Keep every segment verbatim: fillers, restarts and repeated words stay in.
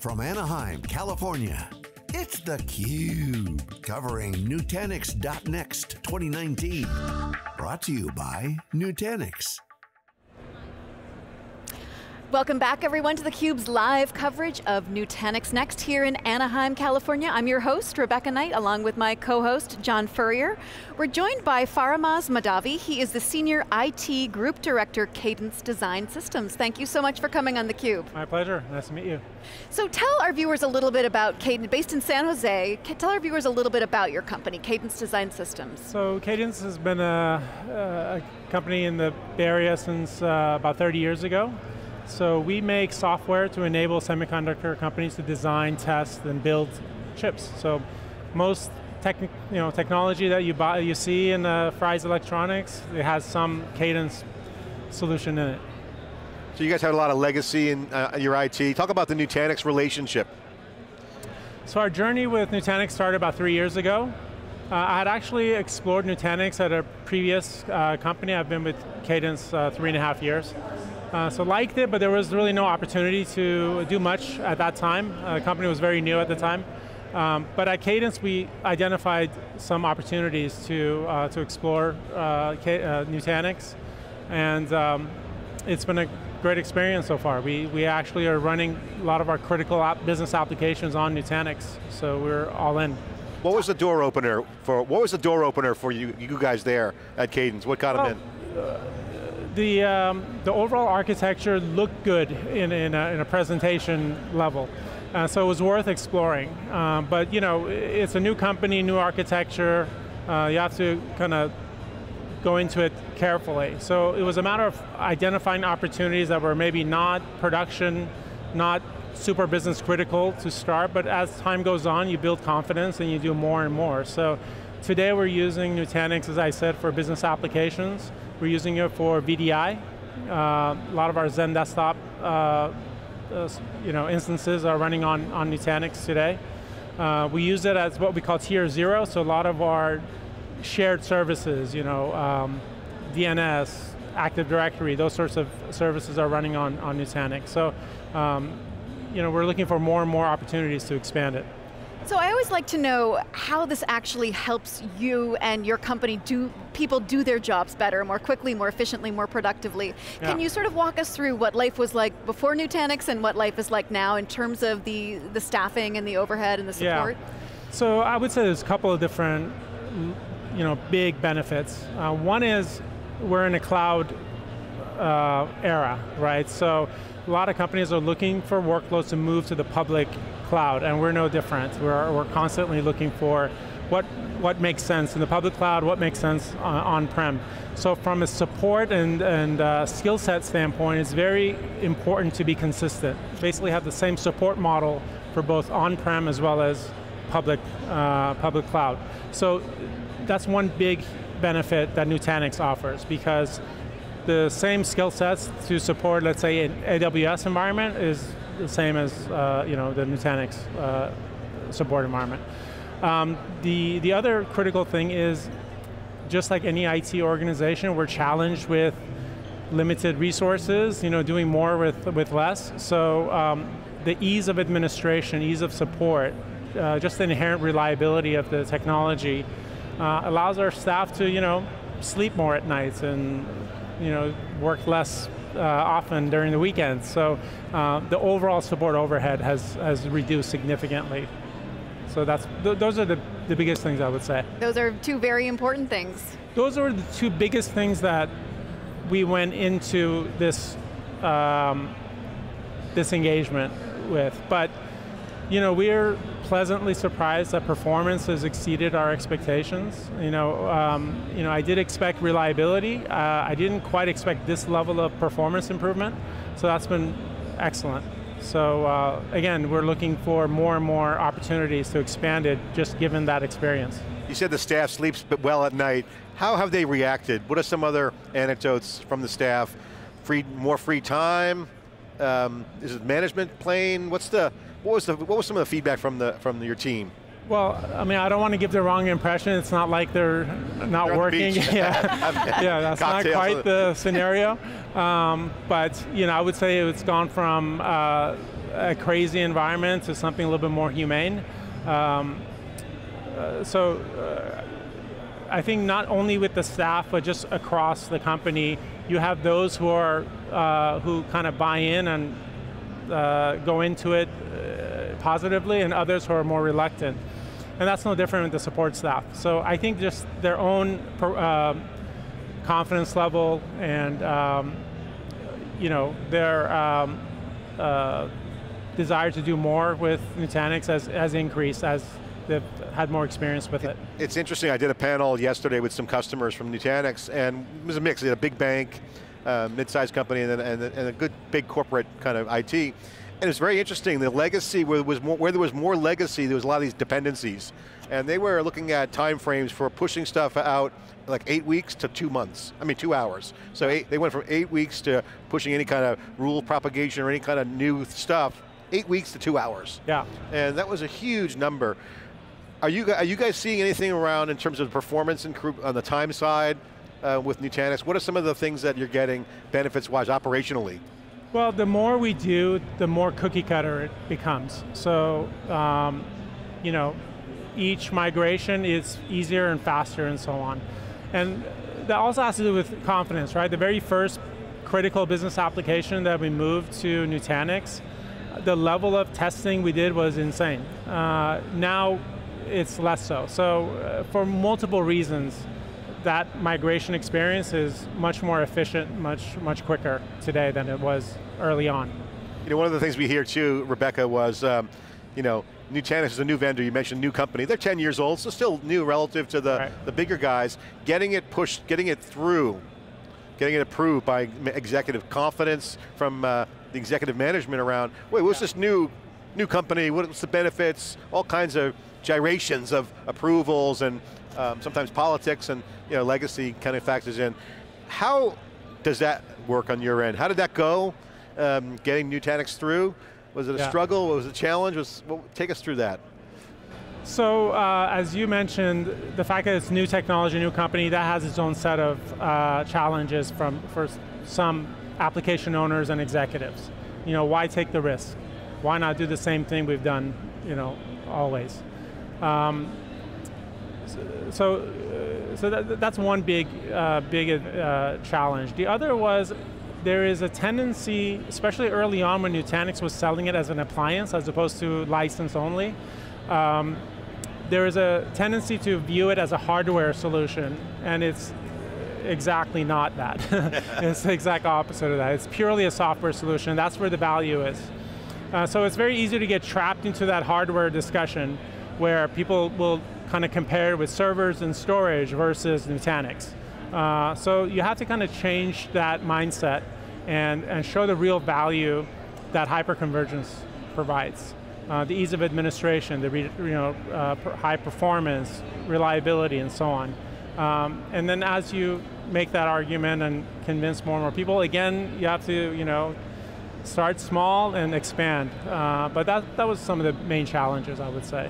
from Anaheim, California, it's theCUBE, covering Nutanix.next twenty nineteen. Brought to you by Nutanix. Welcome back everyone to theCUBE's live coverage of Nutanix Next here in Anaheim, California. I'm your host, Rebecca Knight, along with my co-host, John Furrier. We're joined by Faramarz Mahdavi. He is the Senior I T Group Director, Cadence Design Systems. Thank you so much for coming on theCUBE. My pleasure, nice to meet you. So tell our viewers a little bit about Cadence, based in San Jose, tell our viewers a little bit about your company, Cadence Design Systems. So Cadence has been a, a company in the Bay Area since uh, about thirty years ago. So we make software to enable semiconductor companies to design, test, and build chips. So most tech, you know, technology that you buy, you see in uh, Fry's Electronics, it has some Cadence solution in it. So you guys have a lot of legacy in uh, your I T. Talk about the Nutanix relationship. So our journey with Nutanix started about three years ago. Uh, I had actually explored Nutanix at a previous uh, company. I've been with Cadence uh, three and a half years. Uh, so liked it, but there was really no opportunity to do much at that time. Uh, the company was very new at the time. Um, but at Cadence, we identified some opportunities to, uh, to explore uh, uh, Nutanix. And um, it's been a great experience so far. We, we actually are running a lot of our critical app business applications on Nutanix, so we're all in. What was the door opener for, what was the door opener for you, you guys there at Cadence? What got them oh, in? Uh, The, um, the overall architecture looked good in, in, a, in a presentation level. Uh, so it was worth exploring. Um, but you know, it's a new company, new architecture. Uh, you have to kind of go into it carefully. So it was a matter of identifying opportunities that were maybe not production, not super business critical to start, but as time goes on, you build confidence and you do more and more. So today we're using Nutanix, as I said, for business applications. We're using it for V D I. Uh, a lot of our Zen desktop uh, uh, you know, instances are running on, on Nutanix today. Uh, we use it as what we call tier zero, so a lot of our shared services, you know, um, D N S, Active Directory, those sorts of services are running on, on Nutanix. So um, you know, we're looking for more and more opportunities to expand it. So I always like to know how this actually helps you and your company do, people do their jobs better, more quickly, more efficiently, more productively. Yeah. Can you sort of walk us through what life was like before Nutanix and what life is like now in terms of the, the staffing and the overhead and the support? Yeah. So I would say there's a couple of different, you know, big benefits. Uh, one is we're in a cloud uh, era, right? So a lot of companies are looking for workloads to move to the public cloud, and we're no different. We're, we're constantly looking for what, what makes sense in the public cloud, what makes sense on-prem. On so from a support and, and uh, skill set standpoint, it's very important to be consistent. Basically have the same support model for both on-prem as well as public, uh, public cloud. So that's one big benefit that Nutanix offers, because the same skill sets to support, let's say, an A W S environment is the same as uh, you know, the Nutanix uh, support environment. Um, the, the other critical thing is, just like any I T organization, we're challenged with limited resources, you know, doing more with, with less. So um, the ease of administration, ease of support, uh, just the inherent reliability of the technology uh, allows our staff to, you know, sleep more at nights and, you know, work less Uh, often during the weekends. So uh, the overall support overhead has, has reduced significantly. So that's, th those are the, the biggest things I would say. Those are two very important things. Those are the two biggest things that we went into this, um, this engagement with. But you know, we're pleasantly surprised that performance has exceeded our expectations. You know, um, you know, I did expect reliability. Uh, I didn't quite expect this level of performance improvement, so that's been excellent. So uh, again, we're looking for more and more opportunities to expand it, just given that experience. You said the staff sleeps well at night. How have they reacted? What are some other anecdotes from the staff? Free, more free time? Um, is it management playing? What's the, What was, the, what was some of the feedback from, the, from your team? Well, I mean, I don't want to give the wrong impression. It's not like they're not they're working. The yeah. yeah, that's not quite the scenario. Um, but you know, I would say it's gone from uh, a crazy environment to something a little bit more humane. Um, uh, so, uh, I think not only with the staff, but just across the company, you have those who are uh, who kind of buy in and uh, go into it uh, positively, and others who are more reluctant. And that's no different with the support staff. So I think just their own uh, confidence level and um, you know, their um, uh, desire to do more with Nutanix has, has increased as they've had more experience with it. It's interesting, I did a panel yesterday with some customers from Nutanix, and it was a mix, they had a big bank, uh, mid-sized company, and, and, and a good big corporate kind of I T. And it's very interesting, the legacy, where there, was more, where there was more legacy, there was a lot of these dependencies. And they were looking at timeframes for pushing stuff out like eight weeks to two months, I mean two hours. So eight, they went from eight weeks to pushing any kind of rule propagation or any kind of new stuff, eight weeks to two hours. Yeah. And that was a huge number. Are you, are you guys seeing anything around in terms of performance and crew on the time side uh, with Nutanix? What are some of the things that you're getting benefits-wise operationally? Well, the more we do, the more cookie cutter it becomes. So, um, you know, each migration is easier and faster and so on. And that also has to do with confidence, right? The very first critical business application that we moved to Nutanix, the level of testing we did was insane. Uh, now, it's less so. So, uh, for multiple reasons, that migration experience is much more efficient, much, much quicker today than it was early on. You know, one of the things we hear too, Rebecca, was, um, you know, Nutanix is a new vendor, you mentioned new company, they're ten years old, so still new relative to the, right. the bigger guys. Getting it pushed, getting it through, getting it approved by executive confidence from uh, the executive management around, wait, what's yeah. this new, new company, what's the benefits, all kinds of gyrations of approvals and Um, sometimes politics and you know, legacy kind of factors in. How does that work on your end? How did that go, um, getting Nutanix through? Was it a yeah. struggle, was it a challenge? Was, well, take us through that. So, uh, as you mentioned, the fact that it's new technology, new company, that has its own set of uh, challenges from, for some application owners and executives. You know, why take the risk? Why not do the same thing we've done, you know, always? Um, So, so that, that's one big, uh, big uh, challenge. The other was, there is a tendency, especially early on when Nutanix was selling it as an appliance as opposed to license only, um, there is a tendency to view it as a hardware solution, and it's exactly not that. It's the exact opposite of that. It's purely a software solution, that's where the value is. Uh, so it's very easy to get trapped into that hardware discussion where people will kind of compared with servers and storage versus Nutanix. Uh, so you have to kind of change that mindset and, and show the real value that hyperconvergence provides. Uh, the ease of administration, the re, you know, uh, high performance, reliability, and so on. Um, and then as you make that argument and convince more and more people, again, you have to you know, start small and expand. Uh, but that, that was some of the main challenges, I would say.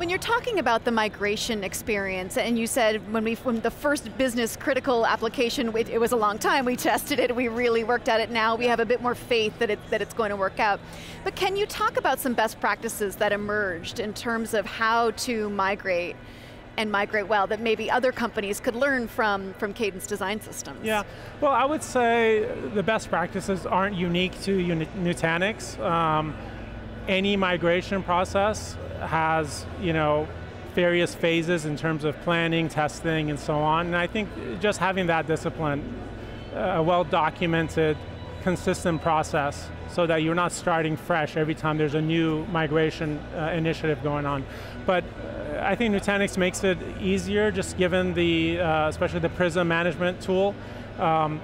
When you're talking about the migration experience, and you said when we, when the first business critical application, it, it was a long time, we tested it, we really worked at it, now we have a bit more faith that, it, that it's going to work out. But can you talk about some best practices that emerged in terms of how to migrate and migrate well, that maybe other companies could learn from, from Cadence Design Systems? Yeah, well I would say the best practices aren't unique to Nutanix. Um, any migration process has, you know, various phases in terms of planning, testing, and so on. And I think just having that discipline, a well-documented, consistent process, so that you're not starting fresh every time there's a new migration uh, initiative going on. But uh, I think Nutanix makes it easier, just given the, uh, especially the Prism management tool. Um,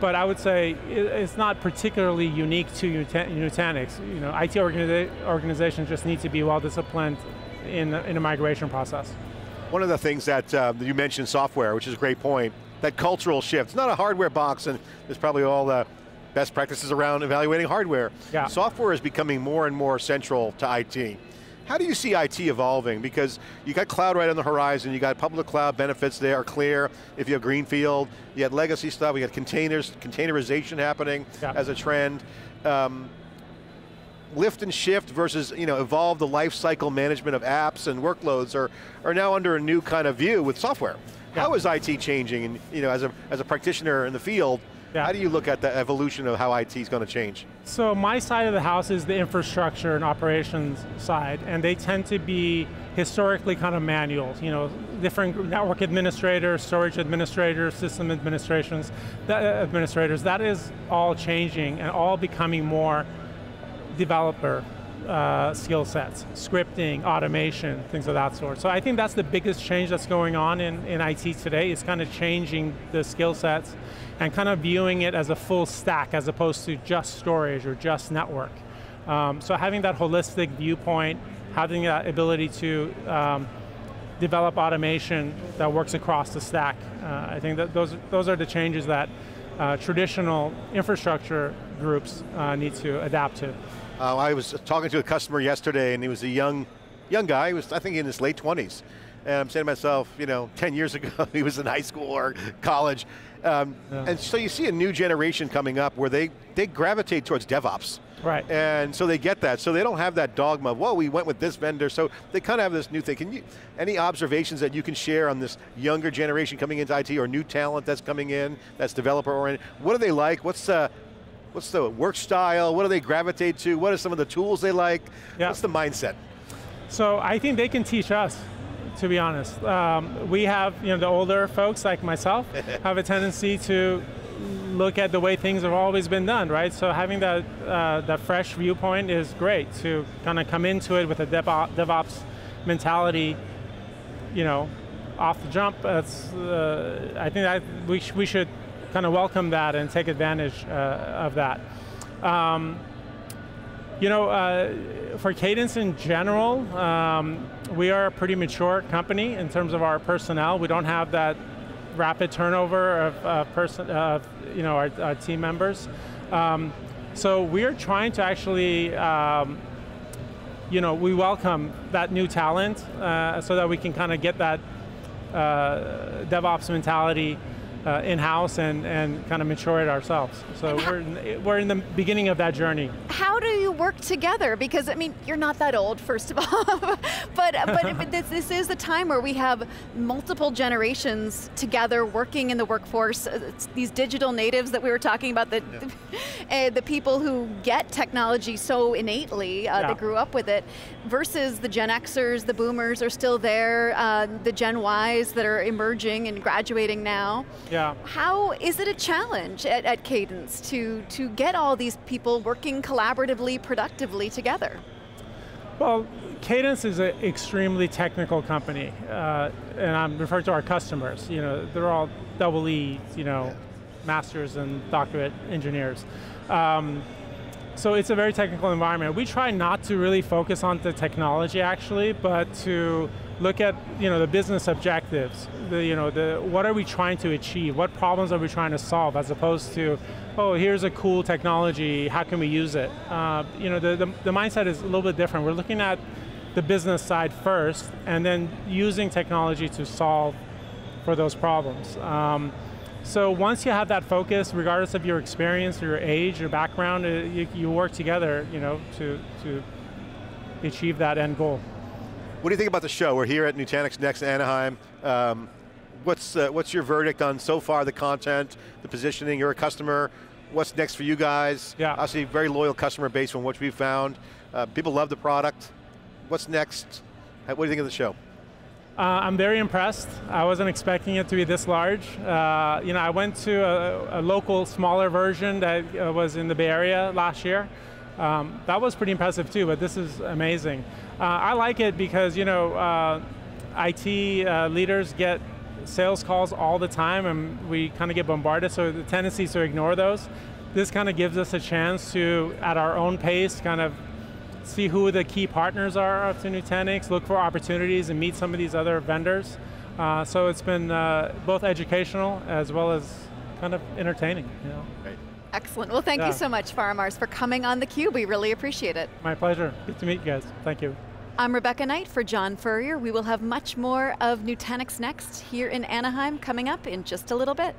But I would say it's not particularly unique to Nutanix. You know, I T organiza organizations just need to be well disciplined in in a migration process. One of the things that uh, you mentioned, software, which is a great point, that cultural shift. It's not a hardware box, and there's probably all the best practices around evaluating hardware. Yeah. Software is becoming more and more central to I T. How do you see I T evolving? Because you got cloud right on the horizon, you got public cloud benefits there are clear, if you have greenfield, you had legacy stuff, we got containers, containerization happening yeah. as a trend. Um, lift and shift versus you know, evolve the life cycle management of apps and workloads are, are now under a new kind of view with software. Yeah. How is I T changing? And, you know, as a, as a practitioner in the field, yeah. how do you look at the evolution of how I T is going to change? So my side of the house is the infrastructure and operations side, and they tend to be historically kind of manual. You know, different network administrators, storage administrators, system administrations, that, uh, administrators. That is all changing and all becoming more developer uh, skill sets, scripting, automation, things of that sort. So I think that's the biggest change that's going on in, in I T today, is kind of changing the skill sets and kind of viewing it as a full stack as opposed to just storage or just network. Um, so having that holistic viewpoint, having that ability to um, develop automation that works across the stack, uh, I think that those, those are the changes that uh, traditional infrastructure groups uh, need to adapt to. Uh, I was talking to a customer yesterday, and he was a young young guy, he was I think in his late twenties. And I'm saying to myself, you know, ten years ago, he was in high school or college. Um, yeah. And so you see a new generation coming up where they, they gravitate towards DevOps. Right. And so they get that. So they don't have that dogma, whoa, we went with this vendor. So they kind of have this new thing. Can you, any observations that you can share on this younger generation coming into I T or new talent that's coming in, that's developer oriented? What are they like? What's uh, what's the work style? What do they gravitate to? What are some of the tools they like? Yeah. What's the mindset? So I think they can teach us, to be honest. Um, we have, you know, the older folks like myself have a tendency to look at the way things have always been done, right? So having that, uh, that fresh viewpoint is great to kind of come into it with a DevOps mentality, you know, off the jump. That's, uh, I think that we, sh we should kind of welcome that and take advantage uh, of that. Um, You know, uh, for Cadence in general, um, we are a pretty mature company in terms of our personnel. We don't have that rapid turnover of uh, person, uh, you know, our, our team members. Um, so we're trying to actually, um, you know, we welcome that new talent uh, so that we can kind of get that uh, DevOps mentality uh, in-house and, and kind of mature it ourselves. So we're in, we're in the beginning of that journey. How do you work together? Because, I mean, you're not that old, first of all. but but, but this, this is the time where we have multiple generations together working in the workforce. It's these digital natives that we were talking about, the, yeah. uh, the people who get technology so innately, uh, yeah. they grew up with it, versus the Gen Xers, the Boomers are still there, uh, the Gen Ys that are emerging and graduating now. Yeah. How is it a challenge at, at Cadence to, to get all these people working collaboratively, productively together? Well, Cadence is an extremely technical company, uh, and I'm referring to our customers. You know, they're all double E, you know, yeah. masters and doctorate engineers. Um, so it's a very technical environment. We try not to really focus on the technology actually, but to look at you know the business objectives. The, you know, the, what are we trying to achieve? What problems are we trying to solve? As opposed to, oh, here's a cool technology. How can we use it? Uh, you know, the, the the mindset is a little bit different. We're looking at the business side first, and then using technology to solve for those problems. Um, so once you have that focus, regardless of your experience, or your age, your background, uh, you, you work together. You know, to to achieve that end goal. What do you think about the show? We're here at Nutanix next in Anaheim. Um, what's, uh, what's your verdict on so far the content, the positioning? You're a customer. What's next for you guys? Yeah. Obviously very loyal customer base from what we've found. Uh, people love the product. What's next? What do you think of the show? Uh, I'm very impressed. I wasn't expecting it to be this large. Uh, you know, I went to a, a local smaller version that uh, was in the Bay Area last year. Um, that was pretty impressive too, but this is amazing. Uh, I like it because, you know, uh, I T uh, leaders get sales calls all the time and we kind of get bombarded, so the tendency is to ignore those. This kind of gives us a chance to, at our own pace, kind of see who the key partners are to Nutanix, look for opportunities and meet some of these other vendors. Uh, so it's been uh, both educational as well as kind of entertaining. You know? Right. Excellent. Well, thank yeah. you so much, Faramarz, for coming on theCUBE. We really appreciate it. My pleasure. Good to meet you guys. Thank you. I'm Rebecca Knight for John Furrier. We will have much more of Nutanix Next here in Anaheim coming up in just a little bit.